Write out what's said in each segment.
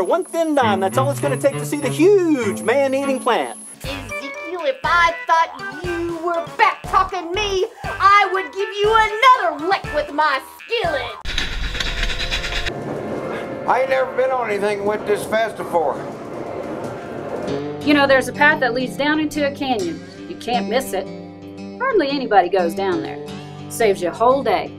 or one thin dime. That's all it's going to take to see the huge man-eating plant. Ezekiel, if I thought you were back-talking me, I would give you another lick with my skillet. I ain't never been on anything that went this fast before. You know, there's a path that leads down into a canyon. You can't miss it. Hardly anybody goes down there. Saves you a whole day.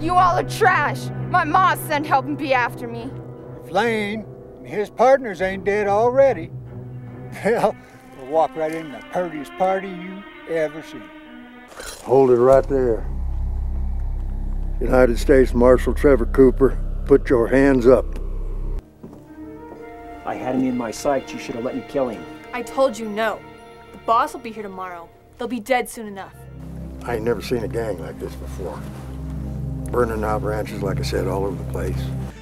You all are trash. My ma sent help and be after me. Lane and his partners ain't dead already. Well, we'll walk right in the purtiest party you ever see. Hold it right there. United States Marshal Trevor Cooper, put your hands up. I had him in my sights. You should have let me kill him. I told you no. The boss will be here tomorrow. They'll be dead soon enough. I ain't never seen a gang like this before. Burning out ranches, like I said, all over the place.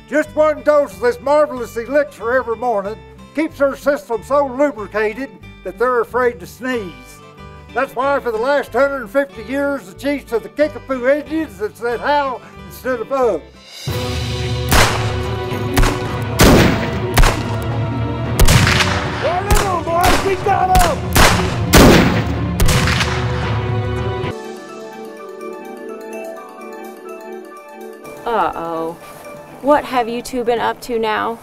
Just one dose of this marvelous elixir every morning keeps her system so lubricated that they're afraid to sneeze. That's why for the last 150 years, the chiefs of the Kickapoo Indians have said how instead of "ugh." Come on, boys, keep that up! Uh-oh. What have you two been up to now?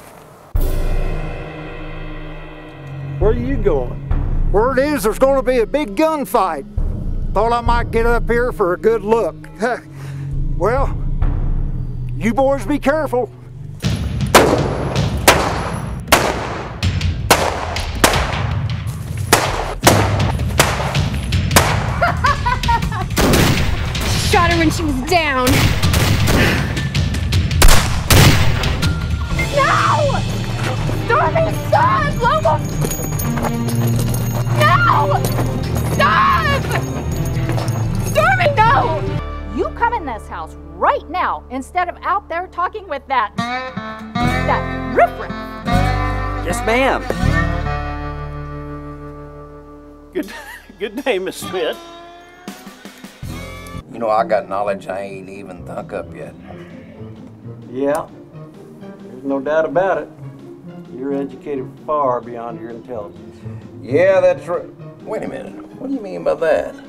Where are you going? Word is there's going to be a big gunfight. Thought I might get up here for a good look. Well, you boys be careful. Shot her when she was down. No! Stop! Stormy, no! You come in this house right now instead of out there talking with that riffraff. Yes, ma'am. Good day, Miss Smith. You know, I got knowledge I ain't even thunk up yet. Yeah, there's no doubt about it. You're educated far beyond your intelligence. Yeah, that's right. Wait a minute. What do you mean by that?